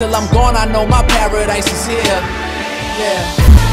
Till I'm gone, I know my paradise is here. Yeah.